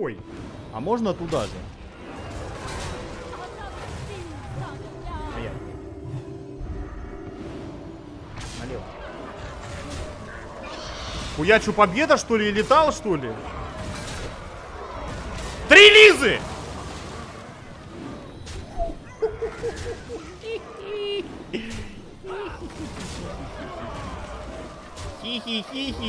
Ой, а можно туда же? Налево. Хуячу победа, что ли, и летал, что ли? Три Лизы! Хи-хи-хи-хи.